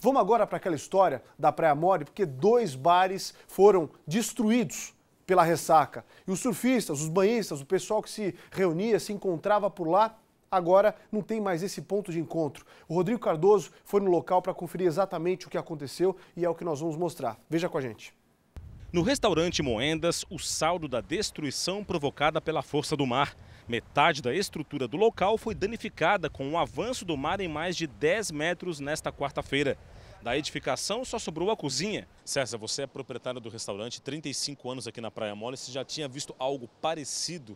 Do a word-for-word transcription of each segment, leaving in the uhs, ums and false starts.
Vamos agora para aquela história da Praia Mole, porque dois bares foram destruídos pela ressaca. E os surfistas, os banhistas, o pessoal que se reunia, se encontrava por lá, agora não tem mais esse ponto de encontro. O Rodrigo Cardoso foi no local para conferir exatamente o que aconteceu e é o que nós vamos mostrar. Veja com a gente. No restaurante Moendas, o saldo da destruição provocada pela força do mar. Metade da estrutura do local foi danificada com o avanço do mar em mais de dez metros nesta quarta-feira. Da edificação só sobrou a cozinha. César, você é proprietário do restaurante, trinta e cinco anos aqui na Praia Mole. Você já tinha visto algo parecido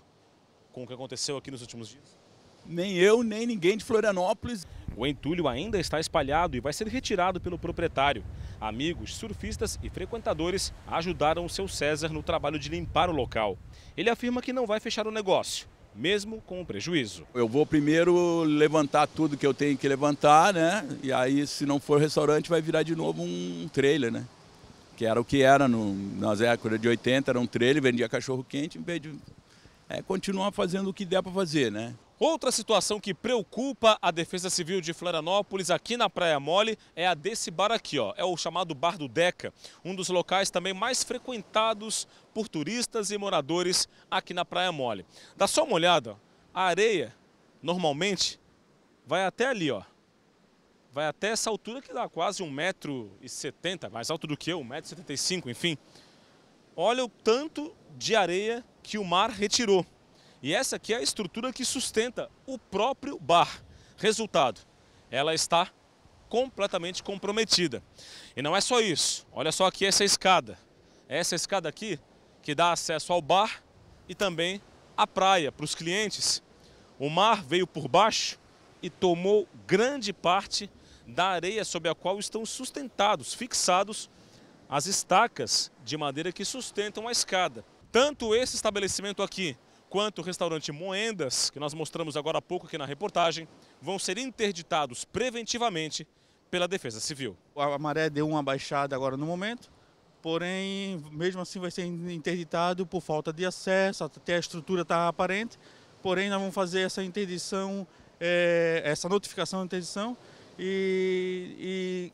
com o que aconteceu aqui nos últimos dias? Nem eu, nem ninguém de Florianópolis. O entulho ainda está espalhado e vai ser retirado pelo proprietário. Amigos, surfistas e frequentadores ajudaram o seu César no trabalho de limpar o local. Ele afirma que não vai fechar o negócio, mesmo com o prejuízo. Eu vou primeiro levantar tudo que eu tenho que levantar, né? E aí, se não for restaurante, vai virar de novo um trailer, né? Que era o que era no, nas décadas de oitenta, era um trailer, vendia cachorro quente, em vez de é, continuar fazendo o que der para fazer, né? Outra situação que preocupa a Defesa Civil de Florianópolis aqui na Praia Mole é a desse bar aqui, ó. É o chamado Bar do Deca, um dos locais também mais frequentados por turistas e moradores aqui na Praia Mole. Dá só uma olhada, a areia normalmente vai até ali, ó. Vai até essa altura que dá quase um metro e setenta, mais alto do que eu, um metro e setenta e cinco, enfim. Olha o tanto de areia que o mar retirou. E essa aqui é a estrutura que sustenta o próprio bar. Resultado, ela está completamente comprometida. E não é só isso. Olha só aqui essa escada. É essa escada aqui que dá acesso ao bar e também à praia para os clientes. O mar veio por baixo e tomou grande parte da areia sobre a qual estão sustentados, fixados, as estacas de madeira que sustentam a escada. Tanto esse estabelecimento aqui quanto o restaurante Moendas, que nós mostramos agora há pouco aqui na reportagem, vão ser interditados preventivamente pela Defesa Civil. A maré deu uma baixada agora no momento, porém, mesmo assim vai ser interditado por falta de acesso, até a estrutura está aparente, porém nós vamos fazer essa interdição, é, essa notificação de interdição e,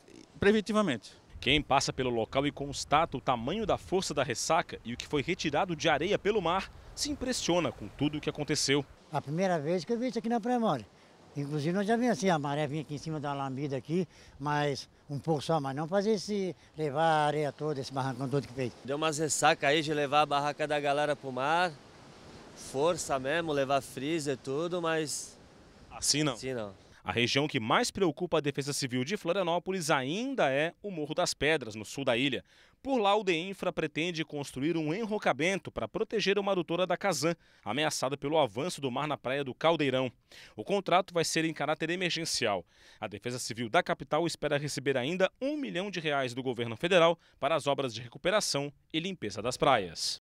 e preventivamente. Quem passa pelo local e constata o tamanho da força da ressaca e o que foi retirado de areia pelo mar, se impressiona com tudo o que aconteceu. A primeira vez que eu vi isso aqui na Praia Mole. Inclusive, nós já vimos assim, a maré vinha aqui em cima da alameda aqui, mas um pouco só, mas não fazia esse, levar a areia toda, esse barracão todo que fez. Deu umas ressacas aí de levar a barraca da galera pro mar, força mesmo, levar freezer e tudo, mas... Assim não? Assim não. A região que mais preocupa a Defesa Civil de Florianópolis ainda é o Morro das Pedras, no sul da ilha. Por lá, o DEINFRA pretende construir um enrocamento para proteger uma adutora da Casan, ameaçada pelo avanço do mar na praia do Caldeirão. O contrato vai ser em caráter emergencial. A Defesa Civil da capital espera receber ainda um milhão de reais do governo federal para as obras de recuperação e limpeza das praias.